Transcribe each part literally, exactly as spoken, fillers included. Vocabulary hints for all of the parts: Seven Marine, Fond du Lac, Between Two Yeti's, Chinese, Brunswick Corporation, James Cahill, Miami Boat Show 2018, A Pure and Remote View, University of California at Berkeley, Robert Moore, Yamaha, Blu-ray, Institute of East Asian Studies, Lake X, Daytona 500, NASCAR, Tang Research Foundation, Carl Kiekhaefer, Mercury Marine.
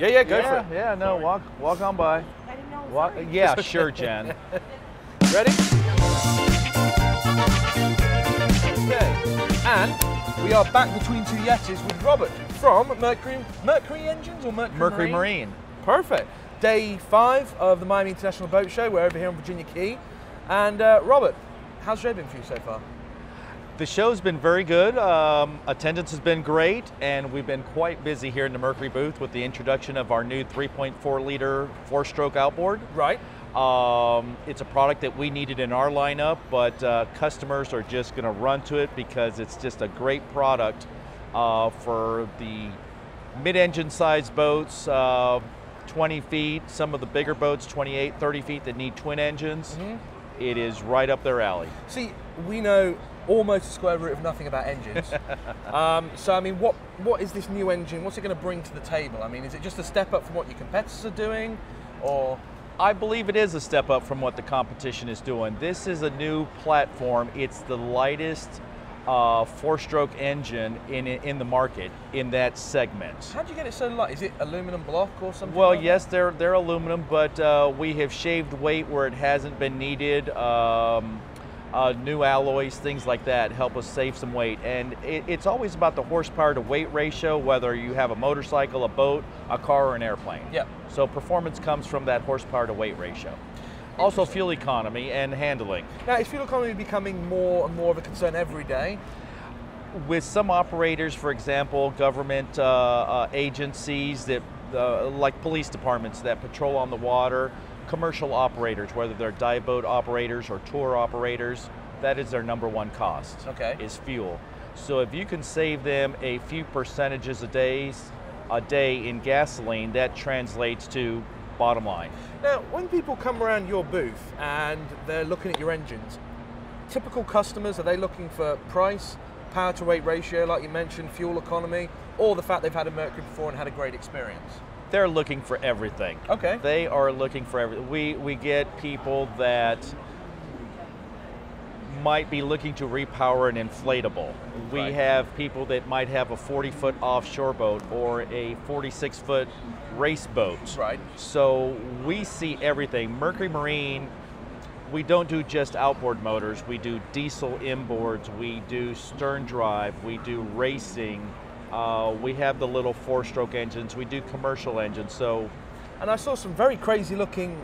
Yeah, yeah, go yeah, for it. Yeah, no, walk, walk on by. I didn't know. Walk, yeah, sure, Jen. Ready? Okay. And we are back between two Yetis with Robert from Mercury Mercury Engines or Mercury, Mercury Marine? Marine. Perfect. Day five of the Miami International Boat Show. We're over here on Virginia Key. And uh, Robert, how's your day been for you so far? The show's been very good. Um, attendance has been great, and we've been quite busy here in the Mercury booth with the introduction of our new three point four liter four-stroke outboard. Right. Um, it's a product that we needed in our lineup, but uh, customers are just going to run to it because it's just a great product uh, for the mid-engine sized boats, uh, twenty feet, some of the bigger boats, twenty-eight, thirty feet that need twin engines. Mm-hmm. It is right up their alley. See, we know almost a square root of nothing about engines. um, so I mean, what what is this new engine? What's it going to bring to the table? I mean, is it just a step up from what your competitors are doing, or? I believe it is a step up from what the competition is doing. This is a new platform. It's the lightest uh, four-stroke engine in in the market in that segment. How do you get it so light? Is it aluminum block or something? Well, like yes, that? they're they're aluminum, but uh, we have shaved weight where it hasn't been needed. Um, Uh, new alloys, things like that, help us save some weight. And it, it's always about the horsepower to weight ratio, whether you have a motorcycle, a boat, a car, or an airplane. Yeah. So performance comes from that horsepower to weight ratio. Also fuel economy and handling. Now, is fuel economy becoming more and more of a concern every day? With some operators, for example, government uh, uh, agencies that, uh, like police departments that patrol on the water, commercial operators, whether they're dive boat operators or tour operators, that is their number one cost, okay, is fuel. So if you can save them a few percentages a day, a day in gasoline, that translates to bottom line. Now, when people come around your booth and they're looking at your engines, typical customers, are they looking for price, power to weight ratio, like you mentioned, fuel economy, or the fact they've had a Mercury before and had a great experience? They're looking for everything. Okay. They are looking for everything. We, we get people that might be looking to repower an inflatable. Right. We have people that might have a forty foot offshore boat or a forty-six foot race boat. Right. So we see everything. Mercury Marine, we don't do just outboard motors. We do diesel inboards. We do stern drive. We do racing. Uh, we have the little four-stroke engines. We do commercial engines. So, and I saw some very crazy-looking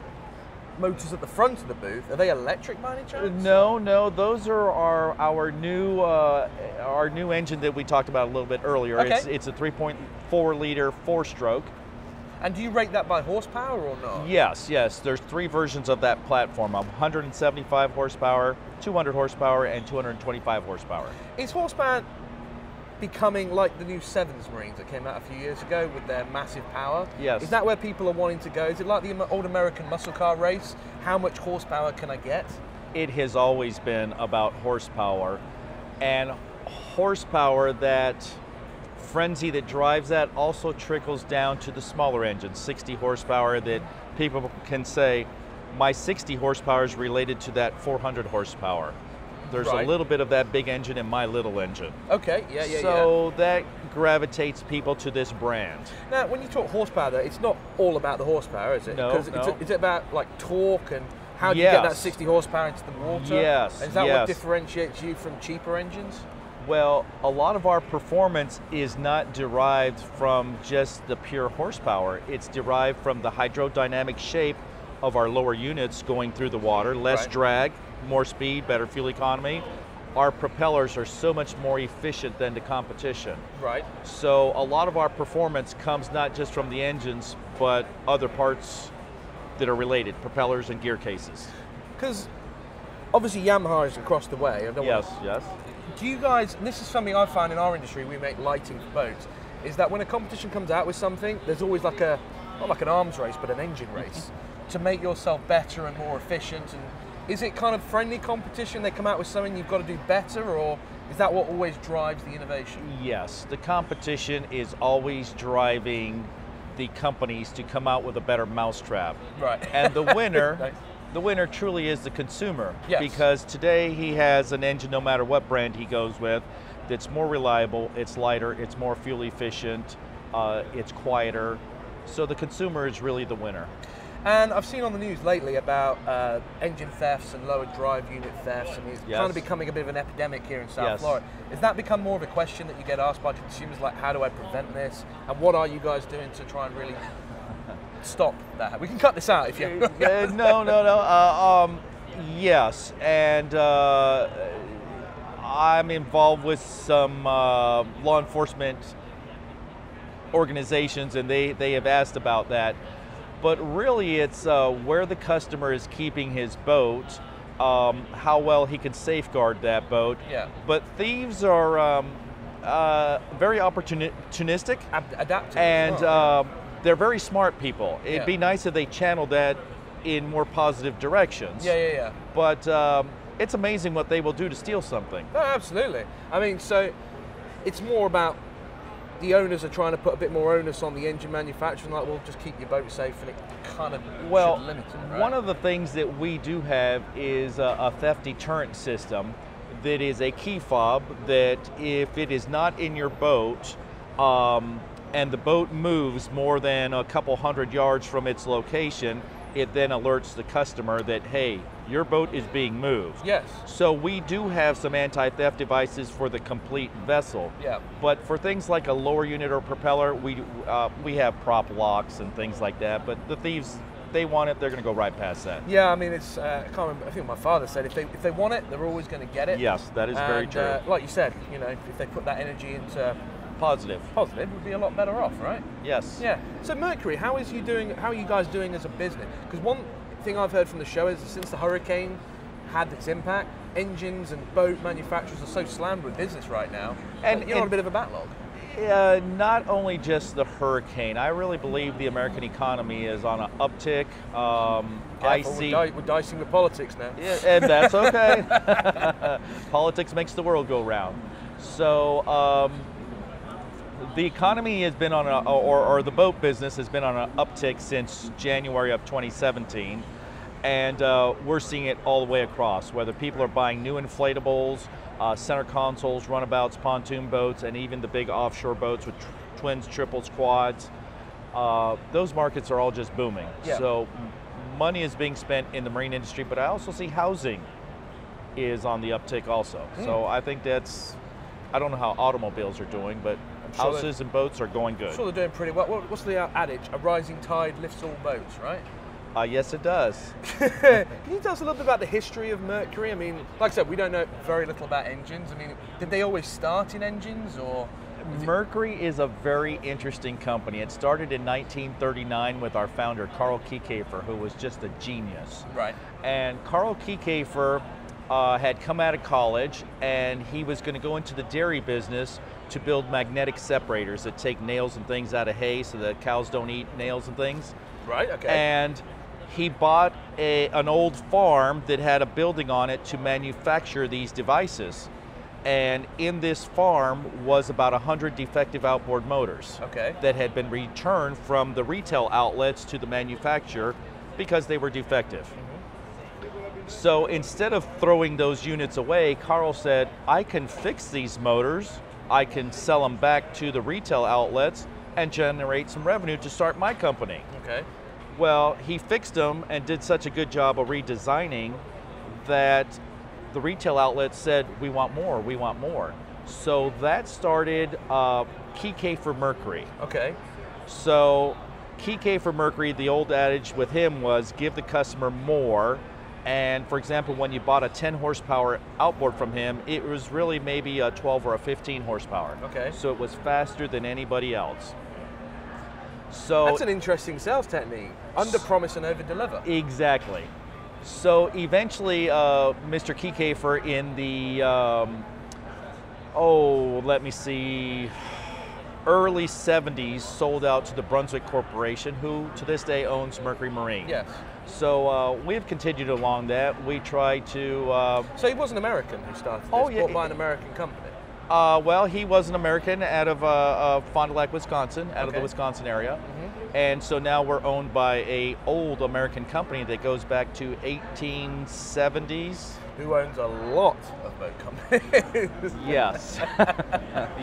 motors at the front of the booth. Are they electric by any chance? No, no. Those are our our new uh, our new engine that we talked about a little bit earlier. Okay. It's, it's a three point four liter four-stroke. And do you rate that by horsepower or not? Yes, yes. There's three versions of that platform: one hundred seventy-five horsepower, two hundred horsepower, and two hundred twenty-five horsepower. Is horsepower becoming like the new Seven Marines that came out a few years ago with their massive power? Yes. Is that where people are wanting to go? Is it like the old American muscle car race? How much horsepower can I get? It has always been about horsepower, and horsepower, that frenzy that drives that also trickles down to the smaller engines, sixty horsepower, that people can say, my sixty horsepower is related to that four hundred horsepower. There's right. a little bit of that big engine in my little engine. Okay, yeah, yeah, so yeah. So that gravitates people to this brand. Now, when you talk horsepower, though, it's not all about the horsepower, is it? No, no. It's, is it about, like, torque and how do yes. you get that sixty horsepower into the water? Yes, Is that yes. what differentiates you from cheaper engines? Well, a lot of our performance is not derived from just the pure horsepower. It's derived from the hydrodynamic shape of our lower units going through the water, less right. drag, more speed, better fuel economy. Our propellers are so much more efficient than the competition. Right. So a lot of our performance comes not just from the engines, but other parts that are related, propellers and gear cases. Because obviously Yamaha is across the way. I don't yes, want to... yes. Do you guys, and this is something I find in our industry, we make lighting for boats, is that when a competition comes out with something, there's always like a, not like an arms race, but an engine race to make yourself better and more efficient. And is it kind of friendly competition? They come out with something you've got to do better, or is that what always drives the innovation? Yes, the competition is always driving the companies to come out with a better mousetrap. Right. And the winner, nice. the winner truly is the consumer. Yes. Because today he has an engine, no matter what brand he goes with, that's more reliable, it's lighter, it's more fuel efficient, uh, it's quieter, So the consumer is really the winner. And I've seen on the news lately about uh, engine thefts and lower drive unit thefts, and it's yes. kind of becoming a bit of an epidemic here in South yes. Florida. Has that become more of a question that you get asked by consumers, like, how do I prevent this? And what are you guys doing to try and really stop that? We can cut this out if you... uh, no, no, no. Uh, um, yes, and uh, I'm involved with some uh, law enforcement organizations, and they, they have asked about that. But really it's uh, where the customer is keeping his boat, um, how well he can safeguard that boat. Yeah. But thieves are um, uh, very opportunistic. Ad- adaptive. And oh, uh, yeah. they're very smart people. It'd yeah. be nice if they channeled that in more positive directions. Yeah, yeah, yeah. But um, it's amazing what they will do to steal something. Oh, absolutely. I mean, so it's more about the owners are trying to put a bit more onus on the engine manufacturer, like, well, just keep your boat safe, and it kind of well, should limit it, right? One of the things that we do have is a, a theft deterrent system that is a key fob that if it is not in your boat um, and the boat moves more than a couple hundred yards from its location, it then alerts the customer that, hey, your boat is being moved. Yes. So we do have some anti-theft devices for the complete vessel. Yeah. But for things like a lower unit or propeller, we uh, we have prop locks and things like that. But the thieves, they want it, they're going to go right past that. Yeah, I mean, it's, uh, I can't remember, I think my father said, if they if they want it, they're always going to get it. Yes, that is and, very true. Uh, like you said, you know, if they put that energy into Positive. Positive would be a lot better off, right? Yes. Yeah. So Mercury, how is you doing? How are you guys doing as a business? Because one thing I've heard from the show is that since the hurricane had its impact, engines and boat manufacturers are so slammed with business right now, and you're and, on a bit of a backlog. Uh, not only just the hurricane, I really believe the American economy is on an uptick. Um, I see we're, di we're dicing with politics now. Yeah, and that's okay. Politics makes the world go round. So. Um, The economy has been on, a, or, or the boat business has been on an uptick since January of twenty seventeen, and uh, we're seeing it all the way across, whether people are buying new inflatables, uh, center consoles, runabouts, pontoon boats, and even the big offshore boats with tr twins, triples, quads. Uh, those markets are all just booming. Yeah. So money is being spent in the marine industry, but I also see housing is on the uptick also. Mm. So I think that's, I don't know how automobiles are doing, but Sure houses and boats are going good. I'm sure they're doing pretty well. What's the adage? A rising tide lifts all boats, right? Uh, yes, it does. Can you tell us a little bit about the history of Mercury? I mean, like I said, we don't know very little about engines. I mean, did they always start in engines, or? Mercury is a very interesting company. It started in nineteen thirty-nine with our founder, Carl Kiekhaefer, who was just a genius. Right. And Carl Kiekhaefer uh, had come out of college, and he was going to go into the dairy business to build magnetic separators that take nails and things out of hay so that cows don't eat nails and things. Right, okay. And he bought a, an old farm that had a building on it to manufacture these devices. And in this farm was about one hundred defective outboard motors okay. that had been returned from the retail outlets to the manufacturer because they were defective. So instead of throwing those units away, Carl said, I can fix these motors, I can sell them back to the retail outlets and generate some revenue to start my company. Okay. Well, he fixed them and did such a good job of redesigning that the retail outlets said, we want more, we want more. So that started uh, Kiekhaefer Mercury. Okay. So Kiekhaefer Mercury, the old adage with him was give the customer more. And for example, when you bought a ten horsepower outboard from him, it was really maybe a twelve or a fifteen horsepower. Okay. So it was faster than anybody else. So that's an interesting sales technique. Under promise and over deliver. Exactly. So eventually, uh, Mister Kiekhaefer in the, um, oh, let me see, early seventies sold out to the Brunswick Corporation, who to this day owns Mercury Marine. Yes. So uh, we've continued along that. We try to... Uh, so he was an American who started oh, this, yeah, bought by an American company? Uh, well, he was an American out of uh, uh, Fond du Lac, Wisconsin, out okay. of the Wisconsin area. Mm-hmm. And so now we're owned by a old American company that goes back to eighteen seventies. Who owns a lot of boat companies. Yes.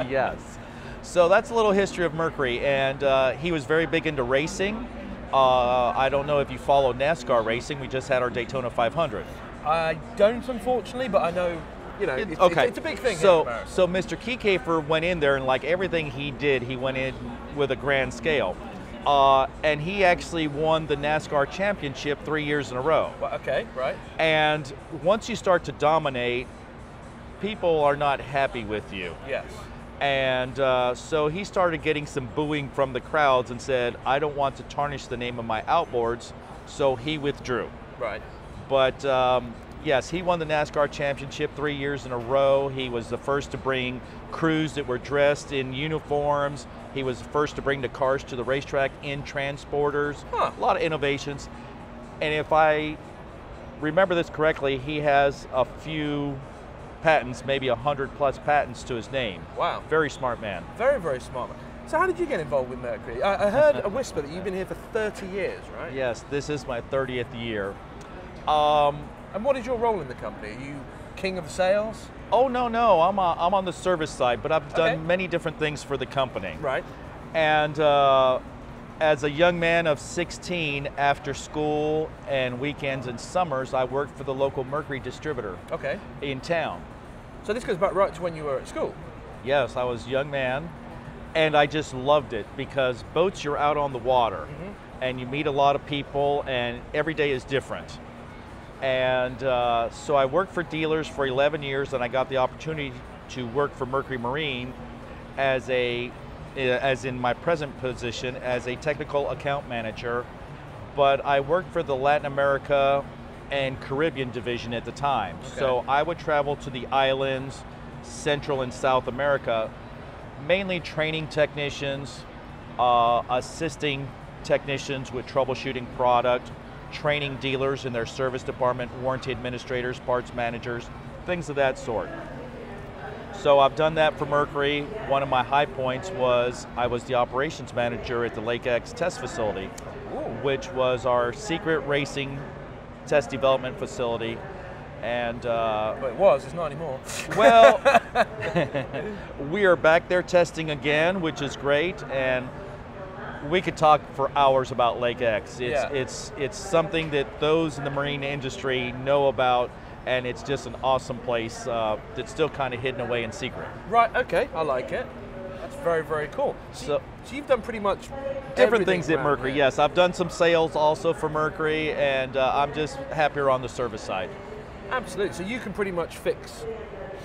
Yes. So that's a little history of Mercury, and uh, he was very big into racing. Uh, I don't know if you follow NASCAR racing. We just had our Daytona five hundred. I don't, unfortunately, but I know, you know, it's, okay. it's, it's a big thing. So, here so Mister Kiekhaefer went in there, and like everything he did, he went in with a grand scale. Uh, and he actually won the NASCAR championship three years in a row. Well, okay, right. And once you start to dominate, people are not happy with you. Yes. And uh, so he started getting some booing from the crowds and said, I don't want to tarnish the name of my outboards, so he withdrew. Right. But um, yes, he won the NASCAR championship three years in a row. He was the first to bring crews that were dressed in uniforms. He was the first to bring the cars to the racetrack in transporters. Huh. A lot of innovations. And if I remember this correctly, he has a few patents, maybe a hundred plus patents to his name. Wow. Very smart man. Very, very smart man. So how did you get involved with Mercury? I, I heard a whisper that you've been here for thirty years, right? Yes, this is my thirtieth year. Um, and what is your role in the company? Are you king of sales? Oh, no, no. I'm, a, I'm on the service side, but I've done okay. many different things for the company. Right. And uh, as a young man of sixteen, after school and weekends and summers, I worked for the local Mercury distributor okay. in town. So this goes back right to when you were at school? Yes, I was a young man, and I just loved it because boats, you're out on the water, mm-hmm. and you meet a lot of people, and every day is different. And uh, so I worked for dealers for eleven years, and I got the opportunity to work for Mercury Marine as a, as in my present position, as a technical account manager. But I worked for the Latin America and Caribbean division at the time. Okay. So I would travel to the islands, Central and South America, mainly training technicians, uh, assisting technicians with troubleshooting product, training dealers in their service department, warranty administrators, parts managers, things of that sort. So I've done that for Mercury. One of my high points was I was the operations manager at the Lake X test facility, Ooh. which was our secret racing test development facility, and uh, but it was, it's not anymore. Well, we are back there testing again, which is great, and we could talk for hours about Lake X. It's, yeah. it's, it's something that those in the marine industry know about, and it's just an awesome place uh, that's still kind of hidden away in secret. Right, okay, I like it. That's very, very cool. So, so you've done pretty much different things at Mercury, here. yes. I've done some sales also for Mercury, and uh, I'm just happier on the service side. Absolutely, so you can pretty much fix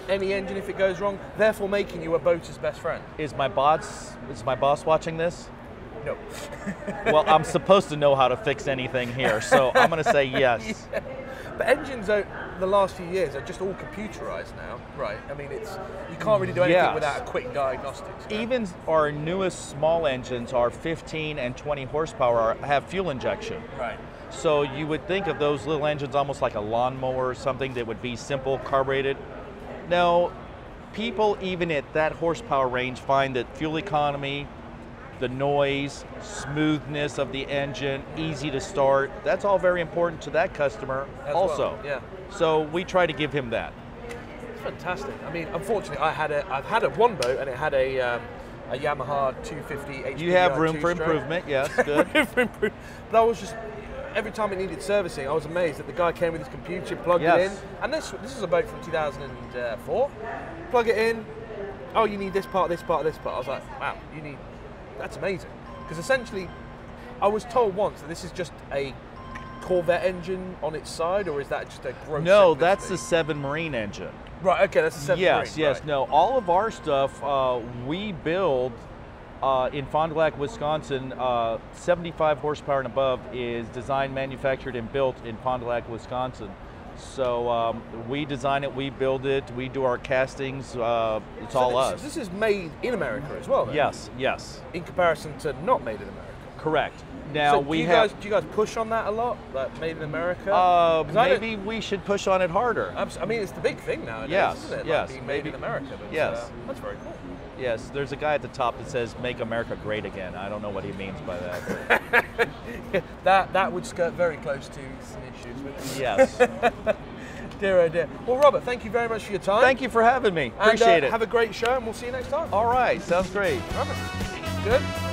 any engine if it goes wrong, therefore making you a boater's best friend. Is my boss, is my boss watching this? No. Well, I'm supposed to know how to fix anything here, so I'm going to say yes. Yeah. But engines are, the last few years are just all computerized now, right? I mean, it's you can't really do anything yes. without a quick diagnostics. Right? Even our newest small engines, our fifteen and twenty horsepower, are, have fuel injection. Right. So you would think of those little engines almost like a lawnmower or something that would be simple, carbureted. No, people even at that horsepower range find that fuel economy, the noise, smoothness of the engine, easy to start. That's all very important to that customer As also. Well, yeah. So we try to give him that. Fantastic. I mean, unfortunately, I had a, I've had a one boat and it had a, um, a Yamaha two fifty H P D R. You have room for improvement, yes, good. Room for improvement. But I was just, every time it needed servicing, I was amazed that the guy came with his computer, plugged yes. it in. And this, this is a boat from two thousand four. Plug it in, oh, you need this part, this part, this part. I was like, wow, you need, that's amazing. Because essentially, I was told once that this is just a Corvette engine on its side, or is that just a gross? No, that's the Seven Marine engine. Right, okay, that's the Seven Marine. Yes, yes, no. All of our stuff, uh, we build uh, in Fond du Lac, Wisconsin, uh, seventy-five horsepower and above is designed, manufactured, and built in Fond du Lac, Wisconsin. So um, we design it, we build it, we do our castings, uh, it's so all this, us. This is made in America as well, then? Yes, yes. In comparison to not made in America? Correct. Now so we do you have, guys, do you guys push on that a lot, like made in America? Uh, maybe we should push on it harder. I mean, it's the big thing nowadays, yes, isn't it? Yes, like being made maybe, in America. But yes. Uh, that's very cool. Yes, there's a guy at the top that says, make America great again. I don't know what he means by that. That, that would skirt very close to some issues with it. Yes. Dear, oh dear. Well, Robert, thank you very much for your time. Thank you for having me. Appreciate and, uh, it. Have a great show, and we'll see you next time. All right, sounds great. Robert, good.